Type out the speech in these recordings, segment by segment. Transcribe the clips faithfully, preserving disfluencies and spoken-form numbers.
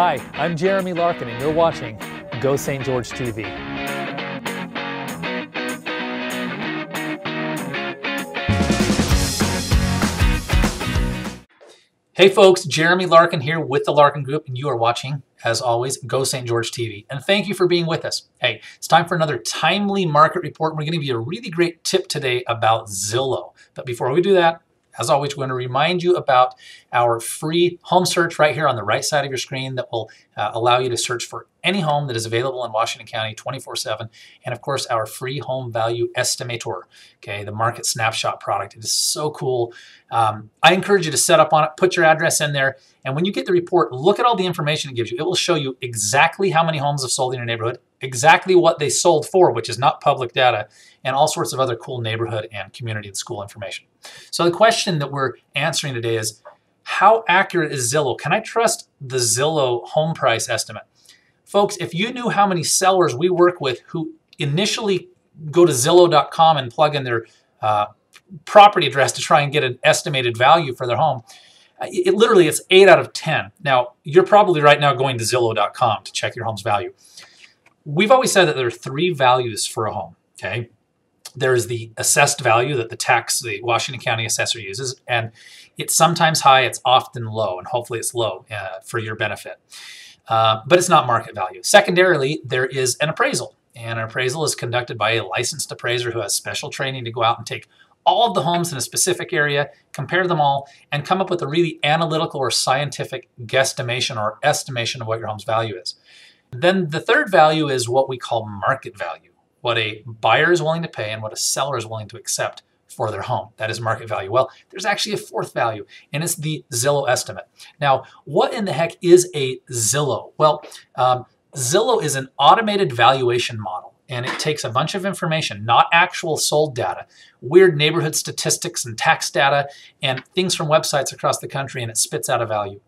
Hi, I'm Jeremy Larkin, and you're watching Go Saint George T V. Hey folks, Jeremy Larkin here with the Larkin Group, and you are watching, as always, Go Saint George T V. And thank you for being with us. Hey, it's time for another timely market report. We're going to give you a really great tip today about Zillow. But before we do that, as always, we're going to remind you about our free home search right here on the right side of your screen that will uh, allow you to search for any home that is available in Washington County twenty-four seven. And of course, our free home value estimator, okay, the market snapshot product. It is so cool. Um, I encourage you to set up on it, put your address in there. And when you get the report, look at all the information it gives you. It will show you exactly how many homes have sold in your neighborhood, exactly what they sold for, which is not public data, and all sorts of other cool neighborhood and community and school information. So the question that we're answering today is, how accurate is Zillow? Can I trust the Zillow home price estimate? Folks, if you knew how many sellers we work with who initially go to Zillow dot com and plug in their uh, property address to try and get an estimated value for their home, it, it literally it's eight out of ten. Now, you're probably right now going to Zillow dot com to check your home's value. We've always said that there are three values for a home, okay? There is the assessed value that the tax, the Washington County Assessor uses, and it's sometimes high, it's often low, and hopefully it's low uh, for your benefit. Uh, but it's not market value. Secondarily, there is an appraisal, and an appraisal is conducted by a licensed appraiser who has special training to go out and take all of the homes in a specific area, compare them all, and come up with a really analytical or scientific guesstimation or estimation of what your home's value is. Then the third value is what we call market value, what a buyer is willing to pay and what a seller is willing to accept for their home. That is market value. Well, there's actually a fourth value, and it's the Zillow estimate. Now, what in the heck is a Zillow? Well, um, Zillow is an automated valuation model, and it takes a bunch of information, not actual sold data, weird neighborhood statistics and tax data, and things from websites across the country, and it spits out a value.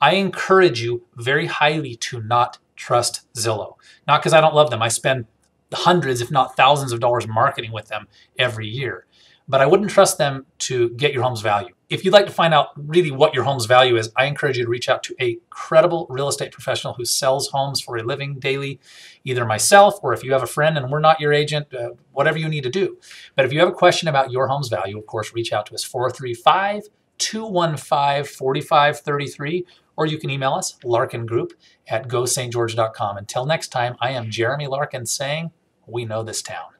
I encourage you very highly to not trust Zillow. Not because I don't love them. I spend hundreds, if not thousands of dollars marketing with them every year. But I wouldn't trust them to get your home's value. If you'd like to find out really what your home's value is, I encourage you to reach out to a credible real estate professional who sells homes for a living daily, either myself or if you have a friend and we're not your agent, uh, whatever you need to do. But if you have a question about your home's value, of course, reach out to us, four three five, two one five, four five three three, or you can email us, larkin group at go saint george dot com. Until next time, I am Jeremy Larkin saying, we know this town.